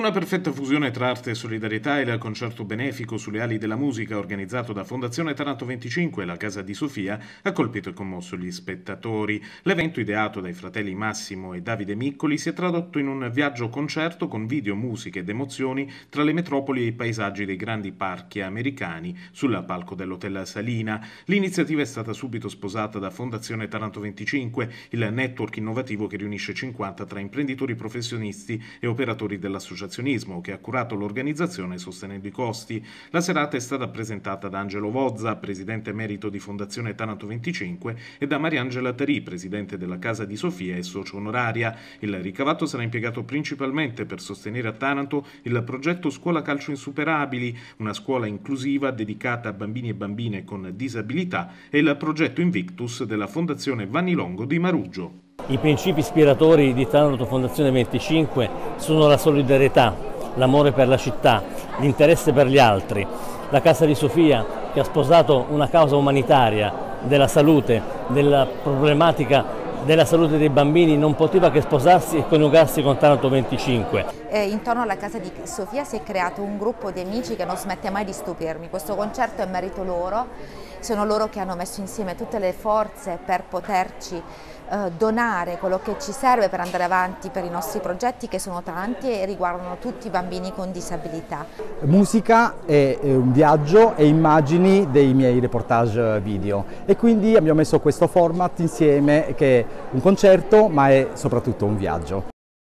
Una perfetta fusione tra arte e solidarietà era il concerto benefico sulle ali della musica organizzato da Fondazione Taranto 25 e la Casa di Sofia ha colpito e commosso gli spettatori. L'evento ideato dai fratelli Massimo e Davide Miccoli si è tradotto in un viaggio concerto con video, musica ed emozioni tra le metropoli e i paesaggi dei grandi parchi americani sul palco dell'Hotel Salina. L'iniziativa è stata subito sposata da Fondazione Taranto 25, il network innovativo che riunisce 50 tra imprenditori, professionisti e operatori dell'associazione che ha curato l'organizzazione sostenendo i costi. La serata è stata presentata da Angelo Vozza, presidente emerito di Fondazione Taranto 25, e da Mariangela Terì, presidente della Casa di Sofia e socio onoraria. Il ricavato sarà impiegato principalmente per sostenere a Taranto il progetto Scuola Calcio Insuperabili, una scuola inclusiva dedicata a bambini e bambine con disabilità, e il progetto Invictus della Fondazione Vanni Longo di Maruggio. I principi ispiratori di Taranto Fondazione 25 sono la solidarietà, l'amore per la città, l'interesse per gli altri. La Casa di Sofia, che ha sposato una causa umanitaria della salute, della problematica della salute dei bambini, non poteva che sposarsi e coniugarsi con Taranto 25. Intorno alla Casa di Sofia si è creato un gruppo di amici che non smette mai di stupirmi. Questo concerto è merito loro, sono loro che hanno messo insieme tutte le forze per poterci donare quello che ci serve per andare avanti per i nostri progetti, che sono tanti e riguardano tutti i bambini con disabilità. Musica e un viaggio e immagini dei miei reportage video, e quindi abbiamo messo questo format insieme che è un concerto ma è soprattutto un viaggio.